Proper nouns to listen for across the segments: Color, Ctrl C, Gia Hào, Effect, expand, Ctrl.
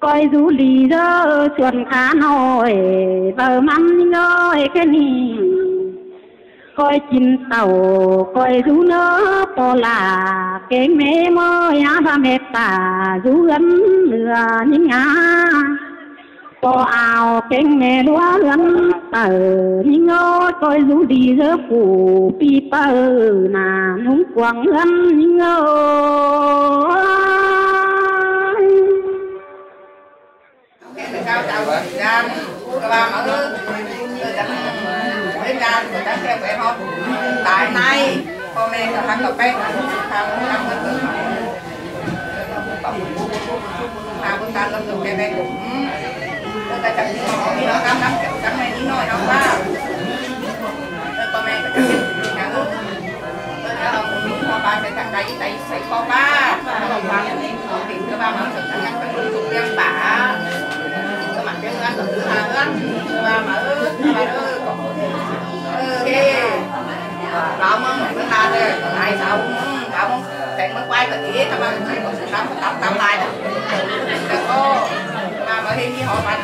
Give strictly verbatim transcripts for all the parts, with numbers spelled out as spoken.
coi rú lì dơ chuẩn khá nổi vờ mắm ngơi cái nì coi chín tàu coi rú nớ to là cái mê môi á ba mệt tả rú ấm lừa những á to ảo cái mê lúa ấm tờ những ngôi coi rú lì dơ phủ pi pơ là núng quăng ấm những ngôi sao tàu ra ba mở đến ra rồi đánh theo vẻ hot tại nay hôm nay là thằng cậu bé thằng thằng thằng ta lâm được cái bé cũng tôi ta chặt những món như nó cắm lắm cắm này những nồi nó quá tôi con mẹ tôi chặt nước tôi đã làm một miếng hoa ba sẽ thằng đấy tại sẽ có ba đồng bằng tiền cho ba mở được thằng ăn cái lương thuộc dân bả cái ăn được thứ hàng ăn mà mà ướt mà ướt cái đào mông thứ hai đây lại đào mông đào mông thành mông quay cái gì các bạn thấy có sự tắm tắm tắm lại đó cô mà mà khi họ bán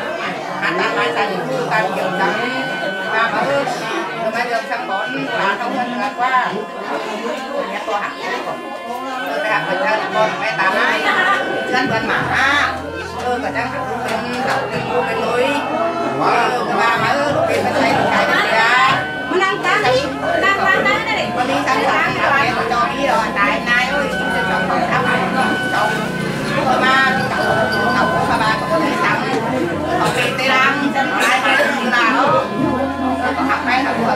bán tắm lại thành thứ tắm kiểu tắm mà mà ướt rồi bây giờ sang bón là không hơn là qua nhà tôi hạt tôi phải hạt phải ăn con phải tắm lại chân vẫn mã tôi phải ăn hạt cái núi, ba má ơi, cái bên đây cái bên kia, mình ăn cá đi, ăn cá tới đây, con đi sang sáng rồi, con cho đi rồi, tại nay ơi, chúng tôi trồng không sao mà không trồng, rồi ba đi tàu, tàu của ba có đi sang, còn đi tây lang, lại cái đường là đó, còn học cái học của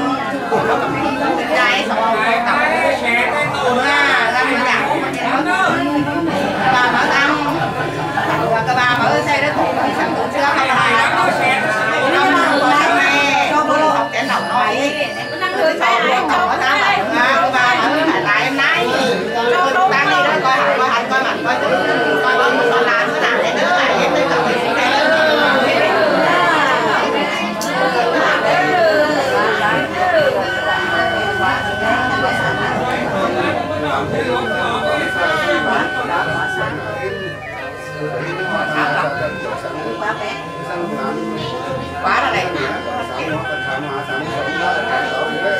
còn nó còn đi chơi đá, xong rồi tàu. Quá là đẹp xuân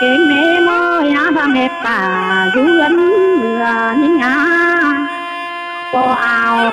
cái mẹ môi á và mẹ bà rú gắn lừa những á cô ảo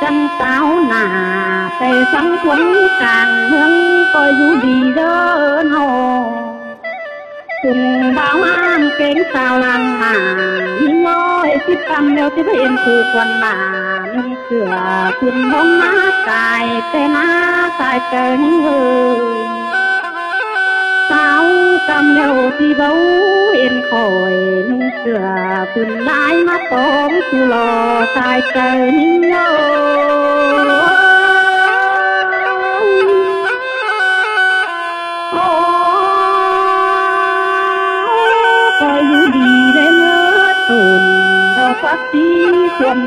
chân táo nà tây sáng quấn càng hướng coi dù đi đơn hồ cùng báo an kén sao làng mà những ngôi xích tâm đeo tiếp hiện phù quần mà nâng cửa quần bóng má cài tên á cài trời những người sao tâm đeo thì bấu yên khỏi nung sửa quần lái má tóm su lò tài trời những nhau coi như đi đến ngỡ tùn đau phát trí xuân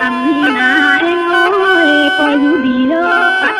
ăn nín à em ơi coi du đi lơ cắt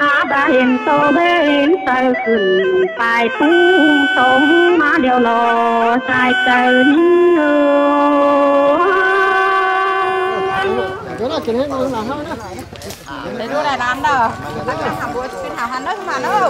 á bà em tô bên tờ khửng phải phú sống má đều lò sai tờ nín ơi đó kia nó làm thôi đó. Để nó lại làm đâu. Nó làm bữa bên Hào Hàn đó mà nó.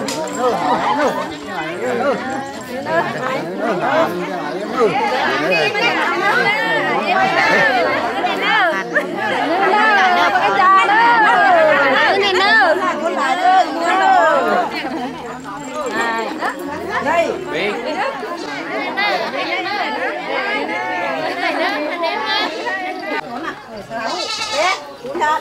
Đó,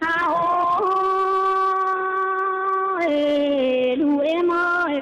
hao ơi lù em ơi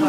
lu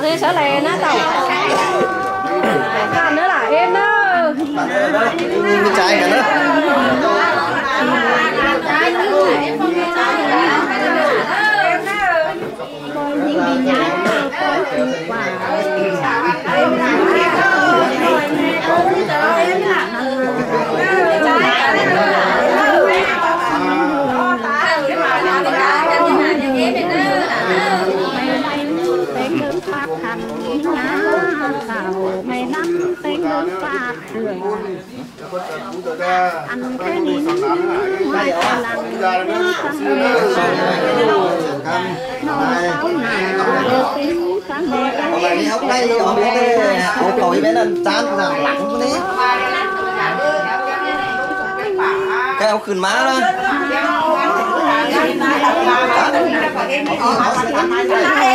ơi sở lè nó tàu còn nữa là em đó cái chai cả nữa mày năm tên đơn phạt đường ăn cái nín ngoài cả làng tên sang nghe nồi sáu nà đều tính sang nghe cái hốc đây hộp đây hộp lội bé lên tán là lặng đấy cái áo khử má đó sáng nay em về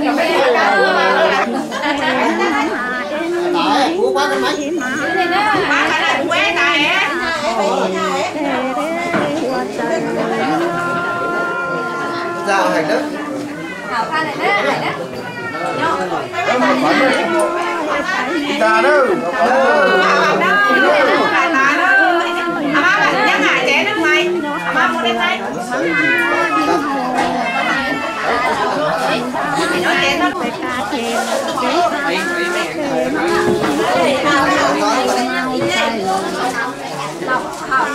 những video hấp dẫn. lọc hậu